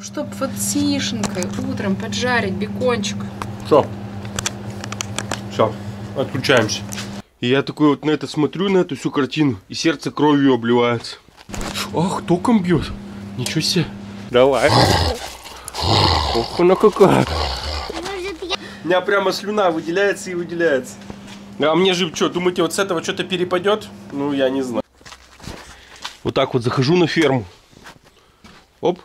Чтоб вот с яишенкой утром поджарить бекончик. Все, отключаемся. И я такой вот на это смотрю, на эту всю картину, и сердце кровью обливается. Ах, током бьет. Ничего себе. Давай. Ох, она какая. У меня прямо слюна выделяется и выделяется. А мне же, что, думаете, вот с этого что-то перепадет? Ну, я не знаю. Вот так вот захожу на ферму. Оп.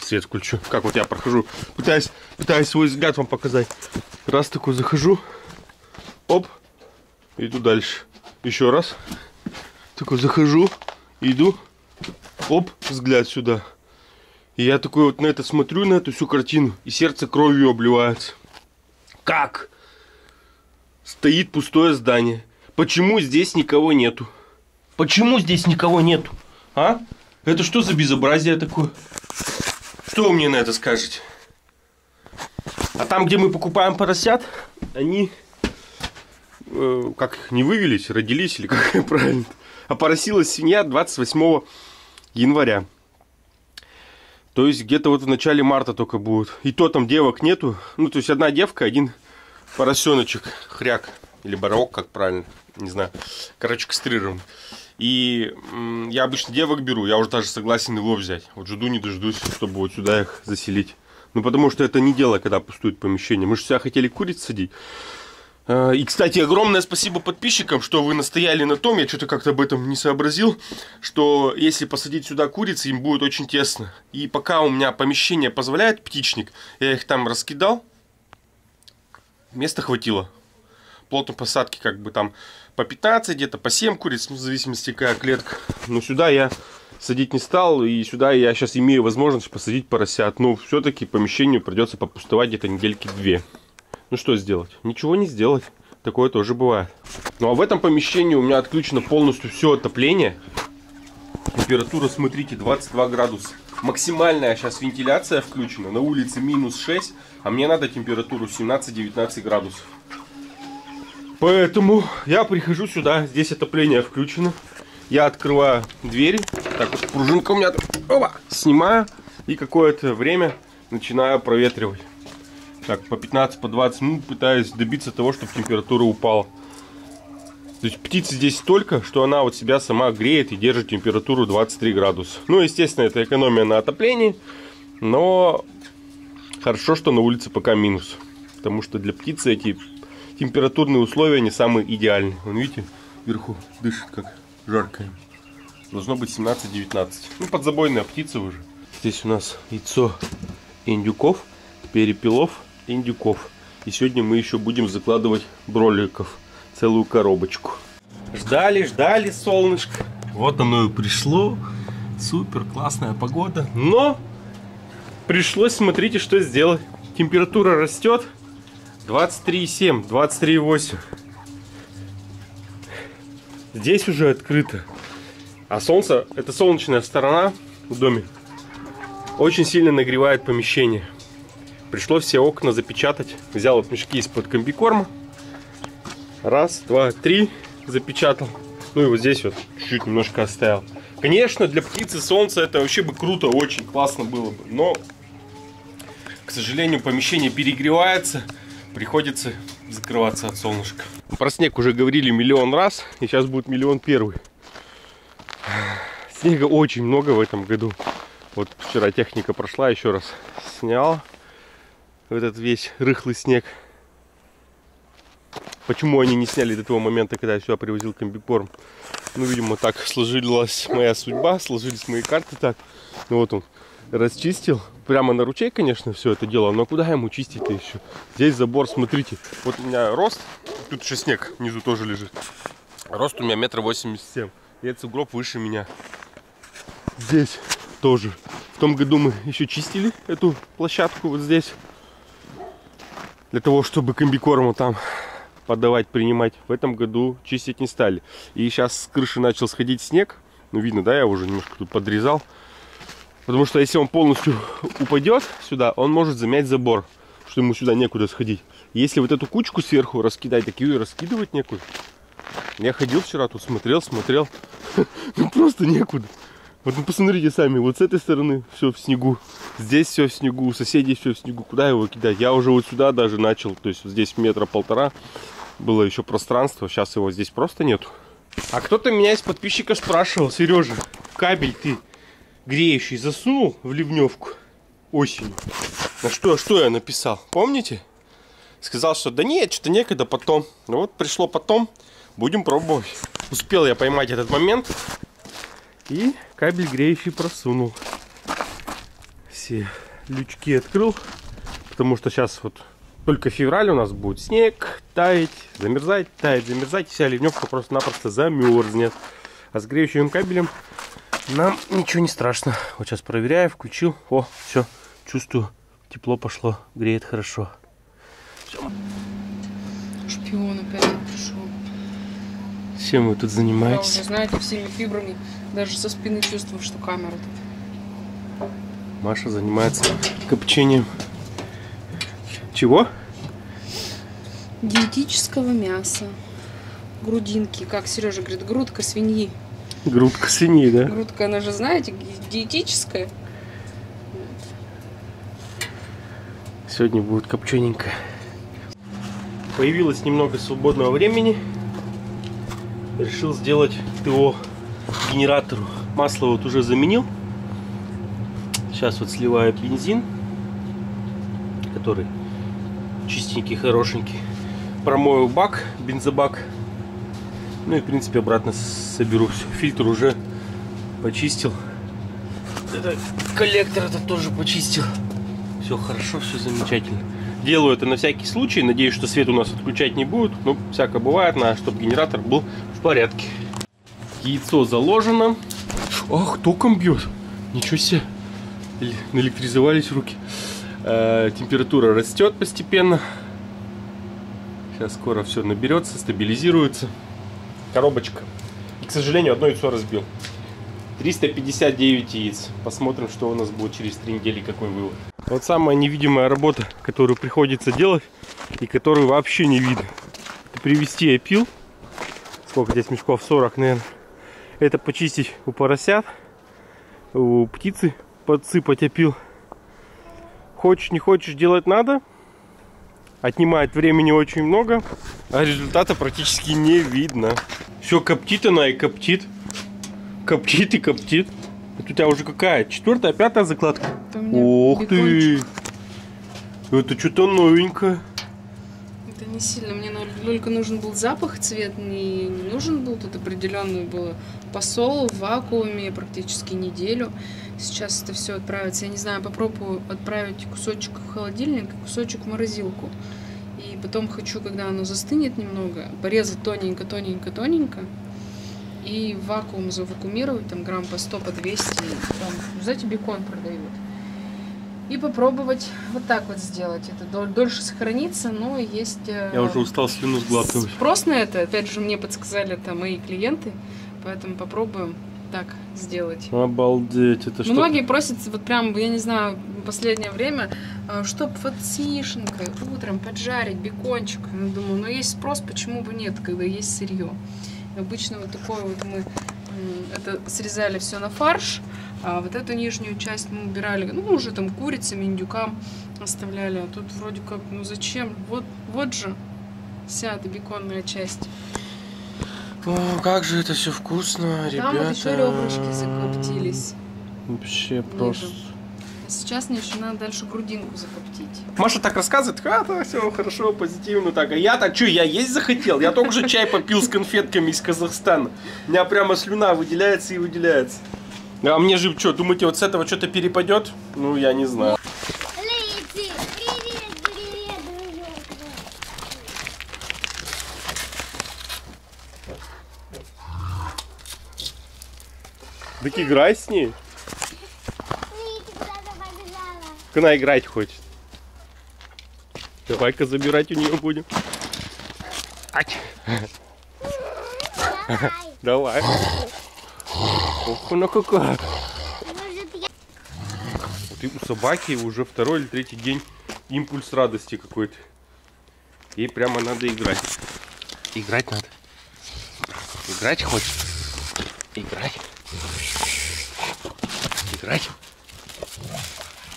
Свет включу. Как вот я прохожу. Пытаюсь свой взгляд вам показать. Раз такой захожу. Оп. Иду дальше. Еще раз. Такой захожу. Иду. Оп. Взгляд сюда. И я такой вот на это смотрю, на эту всю картину. И сердце кровью обливается. Как? Стоит пустое здание. Почему здесь никого нету? Почему здесь никого нету? А? Это что за безобразие такое? Что вы мне на это скажете? А там, где мы покупаем поросят, они как их не вывелись, родились или как правильно? А поросилась свинья 28 января. То есть где-то вот в начале марта только будут. И то там девок нету. Ну, то есть одна девка, один поросеночек, хряк или барок, как правильно, не знаю. Короче, кастрирован. И я обычно девок беру, я уже даже согласен его взять. Вот жду не дождусь, чтобы вот сюда их заселить. Ну, потому что это не дело, когда пустует помещение. Мы же всегда хотели куриц садить. И, кстати, огромное спасибо подписчикам, что вы настояли на том, я что-то как-то об этом не сообразил, что если посадить сюда курицы, им будет очень тесно. И пока у меня помещение позволяет птичник, я их там раскидал, места хватило. Плотно посадки как бы там по 15, где-то по 7 куриц, ну, в зависимости какая клетка. Но сюда я садить не стал, и сюда я сейчас имею возможность посадить поросят. Но все-таки помещению придется попустовать где-то недельки-две. Ну что сделать? Ничего не сделать. Такое тоже бывает. Ну а в этом помещении у меня отключено полностью все отопление. Температура, смотрите, 22 градуса. Максимальная сейчас вентиляция включена. На улице минус 6, а мне надо температуру 17-19 градусов. Поэтому я прихожу сюда. Здесь отопление включено. Я открываю дверь. Так вот, пружинка у меня. Опа! Снимаю. И какое-то время начинаю проветривать. Так, по 15-20 минут пытаюсь добиться того, чтобы температура упала. То есть птица здесь столько, что она вот себя сама греет и держит температуру 23 градуса. Ну, естественно, это экономия на отоплении. Но хорошо, что на улице пока минус. Потому что для птицы эти температурные условия не самые идеальные. Вон, видите, вверху дышит как жарко. Должно быть 17-19. Ну, подзабойная птица уже. Здесь у нас яйцо индюков, перепелов, индюков. И сегодня мы еще будем закладывать броликов. Целую коробочку. Ждали, ждали, солнышко. Вот оно и пришло. Супер, классная погода. Но пришлось, смотрите, что сделать. Температура растет. 23,7, 23,8. Здесь уже открыто. А солнце, это солнечная сторона в доме, очень сильно нагревает помещение. Пришлось все окна запечатать. Взял вот мешки из-под комбикорма. Раз, два, три. Запечатал. Ну и вот здесь вот чуть-чуть немножко оставил. Конечно, для птицы солнце это вообще бы круто, очень классно было бы. Но, к сожалению, помещение перегревается. Приходится закрываться от солнышка. Про снег уже говорили миллион раз. И сейчас будет миллион первый. Снега очень много в этом году. Вот вчера техника прошла, еще раз сняла. Вот этот весь рыхлый снег. Почему они не сняли до того момента, когда я сюда привозил комбикорм? Ну, видимо, так сложилась моя судьба, сложились мои карты так. Ну, вот он расчистил. Прямо на ручей, конечно, все это дело. Но куда ему чистить-то еще? Здесь забор, смотрите. Вот у меня рост. Тут еще снег внизу тоже лежит. Рост у меня 1,87 м. И этот сугроб выше меня. Здесь тоже. В том году мы еще чистили эту площадку вот здесь. Для того, чтобы комбикорму там подавать, принимать. В этом году чистить не стали. И сейчас с крыши начал сходить снег. Ну, видно, да, я уже немножко тут подрезал. Потому что если он полностью упадет сюда, он может замять забор. Что ему сюда некуда сходить. Если вот эту кучку сверху раскидать, так ее и раскидывать некуда. Я ходил вчера, тут смотрел. Ну, просто некуда. Вот, ну, посмотрите сами, вот с этой стороны все в снегу, здесь все в снегу, у соседей все в снегу. Куда его кидать? Я уже вот сюда даже начал, то есть здесь 1,5 метра было еще пространство, сейчас его здесь просто нету. А кто-то меня из подписчика спрашивал: Сережа, кабель ты греющий засунул в ливневку осенью? На что я написал? Помните? Сказал, что да нет, что-то некогда, потом. Ну вот пришло потом, будем пробовать. Успел я поймать этот момент. И кабель греющий просунул. Все лючки открыл. Потому что сейчас вот только февраль, у нас будет снег, таять, замерзать. И вся ливневка просто-напросто замерзнет. А с греющим кабелем нам ничего не страшно. Вот сейчас проверяю, включил. О, все, чувствую, тепло пошло, греет хорошо. Все. Шпион опять пришел. Чем вы тут занимаетесь? Да, уже, знаете, всеми фибрами. Даже со спины чувствую, что камера тут. Маша занимается копчением. Чего? Диетического мяса. Грудинки. Как Сережа говорит, грудка свиньи. Грудка свиньи, да? Грудка, она же, знаете, диетическая. Сегодня будет копчененько. Появилось немного свободного времени. Решил сделать ТО генератору. Масло вот уже заменил. Сейчас вот сливаю бензин, который чистенький, хорошенький. Промою бак, бензобак. Ну и в принципе обратно соберу все. Фильтр уже почистил. Это, коллектор этот тоже почистил. Все хорошо, все замечательно. Делаю это на всякий случай. Надеюсь, что свет у нас отключать не будет. Ну, всякое бывает, надо, чтобы генератор был в порядке. Яйцо заложено. Ах, током бьет. Ничего себе. Наэлектризовались руки. Температура растет постепенно. Сейчас скоро все наберется, стабилизируется. Коробочка. И, к сожалению, одно яйцо разбил. 359 яиц. Посмотрим, что у нас будет через 3 недели, какой вывод. Вот самая невидимая работа, которую приходится делать и которую вообще не видно. Это привезти опил. Сколько здесь мешков? 40, наверное. Это почистить у поросят, у птицы, подсыпать опил. Хочешь, не хочешь, делать надо. Отнимает времени очень много, а результата практически не видно. Все коптит она и коптит. Коптит и коптит. Это у тебя уже какая? 4-я, 5-я закладка? Ох бекончик. Ты! Это что-то новенькое. Это не сильно. Мне только нужен был запах, цвет не нужен был. Тут определенный был посол в вакууме практически неделю. Сейчас это все отправится. Я не знаю, попробую отправить кусочек в холодильник, кусочек в морозилку. И потом хочу, когда оно застынет немного, порезать тоненько-тоненько-тоненько. И вакуум завакуумировать, там грамм по 100, по 200. Там, знаете, бекон продают. И попробовать вот так вот сделать. Это дольше сохранится, но есть... Я уже устал слюну сглатывать. Спрос на это, опять же, мне подсказали там мои клиенты. Поэтому попробуем так сделать. Обалдеть, это что? Многие просят, вот прям, я не знаю, в последнее время, чтобы вот с яишенкой утром поджарить бекончик. Ну, думаю, ну есть спрос, почему бы нет, когда есть сырье. Обычно вот такое вот мы это срезали все на фарш, а вот эту нижнюю часть мы убирали, ну уже там курицам, индюкам оставляли, а тут вроде как, ну зачем, вот же вся эта беконная часть. О, как же это все вкусно, ребята. Там вот еще ребрышки закоптились. Вообще просто. Сейчас мне еще надо дальше грудинку закоптить. Маша так рассказывает, так, все хорошо, позитивно так. А я-то, что, я есть захотел? Я только же чай попил с конфетками из Казахстана. У меня прямо слюна выделяется и выделяется. А мне же, что, думаете, вот с этого что-то перепадет? Ну, я не знаю. Так играй с ней. Она играть хочет. Давай-ка забирать у нее будем. Ать. Давай. Ох, она какая. Ты у собаки уже 2-й или 3-й день импульс радости какой-то. Ей прямо надо играть. Играть надо. Играть хочет. Играть. Убирать.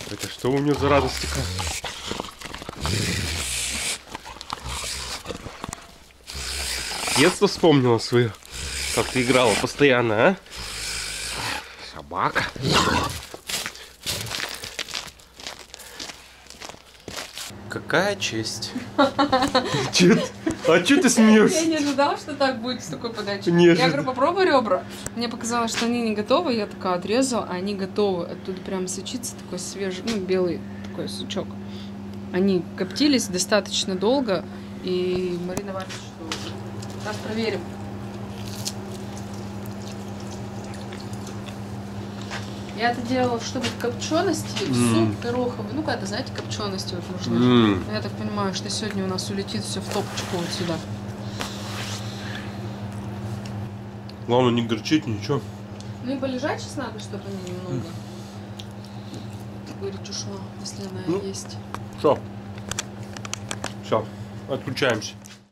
Это что у меня за радость-ка? Детство вспомнила свое. Как ты играла постоянно, а? Собака. Какая честь. А че ты смеешься? Я не ожидала, что так будет с такой подачей. Я говорю, попробуй ребра. Мне показалось, что они не готовы. Я такая отрезала, а они готовы. Оттуда прям сочится такой свежий, ну, белый такой сучок. Они коптились достаточно долго. И мариновали. Сейчас проверим. Я это делала, чтобы в копчености, в суп гороховый, ну когда, знаете, копчености вот нужны. Я так понимаю, что сегодня у нас улетит все в топочку вот сюда. Главное не горчить, ничего. Ну и полежать сейчас надо, чтобы они немного горечь ушло, если она есть. Все. Все, отключаемся.